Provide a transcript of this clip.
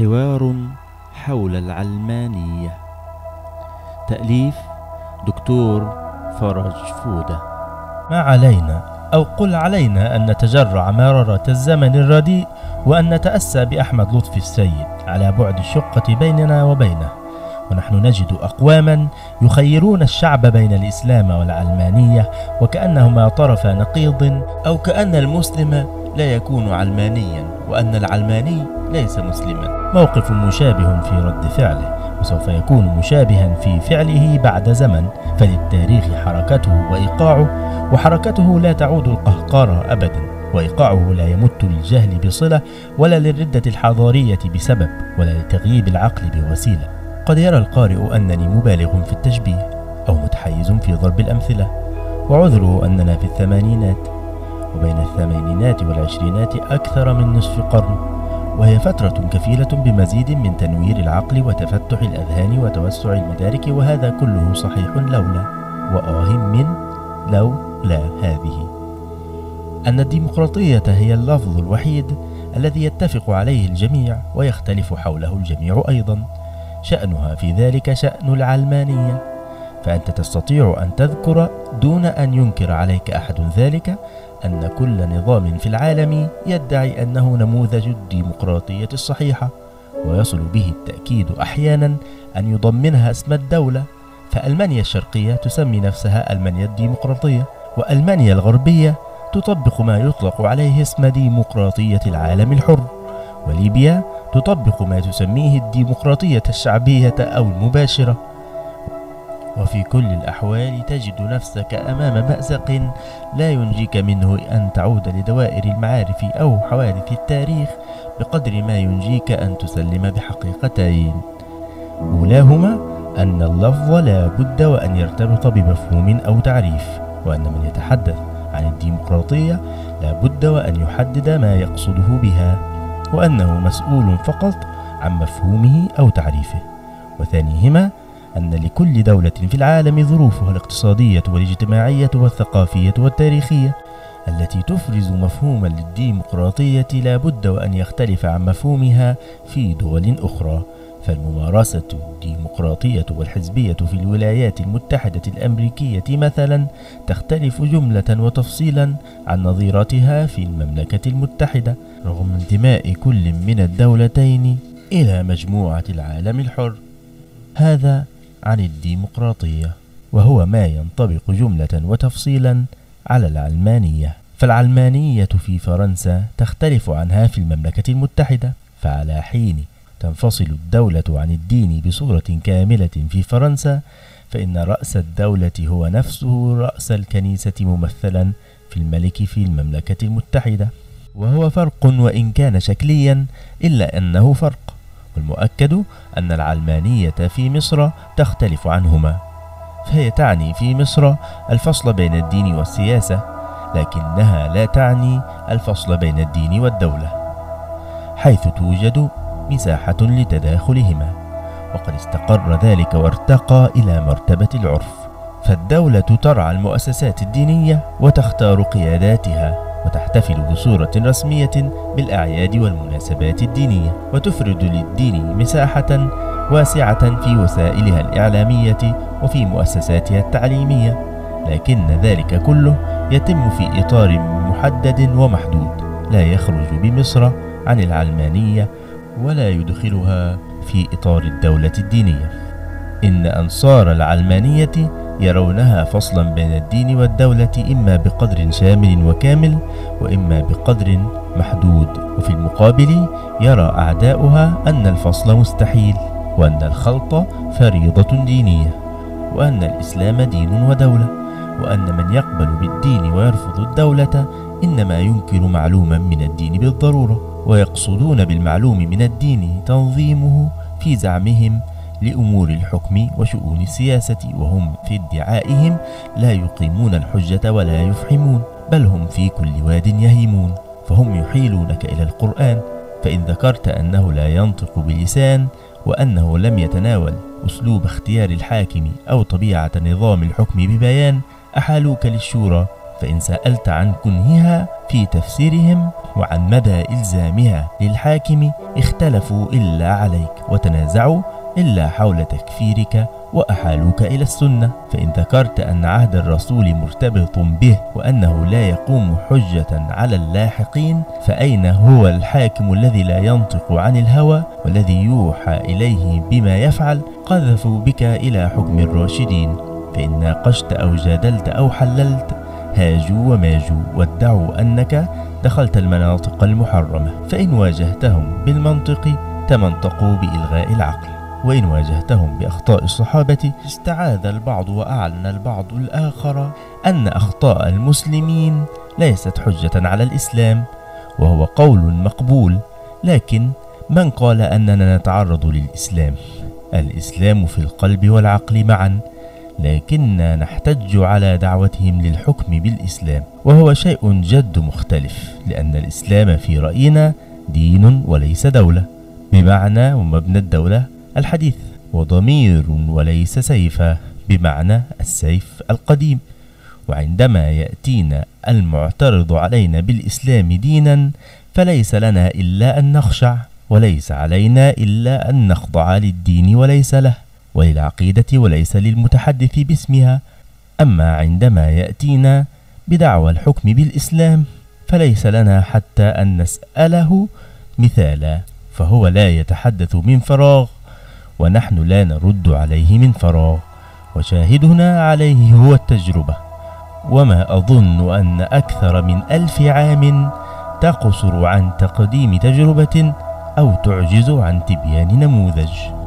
حوار حول العلمانية، تأليف دكتور فرج فودة. ما علينا أو قل علينا أن نتجرع مرارة الزمن الرديء وأن نتأسى بأحمد لطفي السيد على بعد الشقة بيننا وبينه، ونحن نجد أقواما يخيرون الشعب بين الإسلام والعلمانية وكأنهما طرف نقيض، أو كأن المسلم لا يكون علمانيا وأن العلماني ليس مسلما. موقف مشابه في رد فعله، وسوف يكون مشابها في فعله بعد زمن، فللتاريخ حركته وإيقاعه، وحركته لا تعود القهقرة أبدا، وإيقاعه لا يمت للجهل بصلة، ولا للردة الحضارية بسبب، ولا لتغييب العقل بوسيلة. قد يرى القارئ أنني مبالغ في التشبيه أو متحيز في ضرب الأمثلة، وعذره أننا في الثمانينات، وبين الثمانينات والعشرينات أكثر من نصف قرن، وهي فترة كفيلة بمزيد من تنوير العقل وتفتح الأذهان وتوسع المدارك، وهذا كله صحيح لولا من لولا هذه أن الديمقراطية هي اللفظ الوحيد الذي يتفق عليه الجميع ويختلف حوله الجميع أيضا. شأنها في ذلك شأن العلمانية، فأنت تستطيع أن تذكر دون أن ينكر عليك أحد ذلك أن كل نظام في العالم يدعي أنه نموذج الديمقراطية الصحيحة، ويصل به التأكيد أحيانا أن يضمنها اسم الدولة، فألمانيا الشرقية تسمي نفسها ألمانيا الديمقراطية، وألمانيا الغربية تطبق ما يطلق عليه اسم ديمقراطية العالم الحر، وليبيا تطبق ما تسميه الديمقراطية الشعبية أو المباشرة. وفي كل الأحوال تجد نفسك أمام مأزق لا ينجيك منه أن تعود لدوائر المعارف أو حوادث التاريخ بقدر ما ينجيك أن تسلم بحقيقتين: أولاهما أن اللفظ لا بد وأن يرتبط بمفهوم أو تعريف، وأن من يتحدث عن الديمقراطية لا بد وأن يحدد ما يقصده بها، وأنه مسؤول فقط عن مفهومه أو تعريفه. وثانيهما أن لكل دولة في العالم ظروفها الاقتصادية والاجتماعية والثقافية والتاريخية التي تفرز مفهوما للديمقراطية لا بد وأن يختلف عن مفهومها في دول أخرى. فالممارسة الديمقراطية والحزبية في الولايات المتحدة الأمريكية مثلا تختلف جملة وتفصيلا عن نظيرتها في المملكة المتحدة، رغم انتماء كل من الدولتين إلى مجموعة العالم الحر. هذا عن الديمقراطية، وهو ما ينطبق جملة وتفصيلا على العلمانية. فالعلمانية في فرنسا تختلف عنها في المملكة المتحدة، فعلى حين تنفصل الدولة عن الدين بصورة كاملة في فرنسا، فإن رأس الدولة هو نفسه رأس الكنيسة ممثلا في الملك في المملكة المتحدة، وهو فرق وإن كان شكليا، إلا أنه فرق. والمؤكد أن العلمانية في مصر تختلف عنهما، فهي تعني في مصر الفصل بين الدين والسياسة، لكنها لا تعني الفصل بين الدين والدولة، حيث توجد مساحة لتداخلهما، وقد استقر ذلك وارتقى إلى مرتبة العرف. فالدولة ترعى المؤسسات الدينية وتختار قياداتها، وتحتفل بصورة رسمية بالأعياد والمناسبات الدينية، وتفرد للدين مساحة واسعة في وسائلها الإعلامية وفي مؤسساتها التعليمية، لكن ذلك كله يتم في إطار محدد ومحدود، لا يخرج بمصر عن العلمانية ولا يدخلها في إطار الدولة الدينية. إن أنصار العلمانية يرونها فصلا بين الدين والدولة، إما بقدر شامل وكامل، وإما بقدر محدود. وفي المقابل يرى أعداؤها أن الفصل مستحيل، وأن الخلط فريضة دينية، وأن الإسلام دين ودولة، وأن من يقبل بالدين ويرفض الدولة إنما ينكر معلوما من الدين بالضرورة، ويقصدون بالمعلوم من الدين تنظيمه في زعمهم لأمور الحكم وشؤون السياسة، وهم في ادعائهم لا يقيمون الحجة ولا يفحمون، بل هم في كل واد يهيمون، فهم يحيلونك إلى القرآن، فإن ذكرت أنه لا ينطق بلسان، وأنه لم يتناول أسلوب اختيار الحاكم أو طبيعة نظام الحكم ببيان، أحالوك للشورى، فإن سألت عن كنهها في تفسيرهم وعن مدى إلزامها للحاكم اختلفوا إلا عليك وتنازعوا إلا حول تكفيرك وأحالوك إلى السنة. فإن ذكرت أن عهد الرسول مرتبط به وأنه لا يقوم حجة على اللاحقين، فأين هو الحاكم الذي لا ينطق عن الهوى والذي يوحى إليه بما يفعل؟ قذفوا بك إلى حكم الراشدين. فإن ناقشت أو جادلت أو حللت هاجوا وماجوا وادعوا أنك دخلت المناطق المحرمة. فإن واجهتهم بالمنطق تمنطقوا بإلغاء العقل، وإن واجهتهم بأخطاء الصحابة استعاذ البعض وأعلن البعض الآخر أن أخطاء المسلمين ليست حجة على الإسلام، وهو قول مقبول. لكن من قال أننا نتعرض للإسلام؟ الإسلام في القلب والعقل معا، لكننا نحتج على دعوتهم للحكم بالإسلام، وهو شيء جد مختلف، لأن الإسلام في رأينا دين وليس دولة، بمعنى ومبنى الدولة الحديث، وضمير وليس سيفا بمعنى السيف القديم. وعندما يأتينا المعترض علينا بالإسلام دينا فليس لنا إلا أن نخشع، وليس علينا إلا أن نخضع للدين وليس له، وللعقيدة وليس للمتحدث باسمها. أما عندما يأتينا بدعوى الحكم بالإسلام فليس لنا حتى أن نسأله مثالا، فهو لا يتحدث من فراغ ونحن لا نرد عليه من فراغ، وشاهدنا عليه هو التجربة. وما أظن أن أكثر من 1000 عام تقصر عن تقديم تجربة أو تعجز عن تبيان نموذج.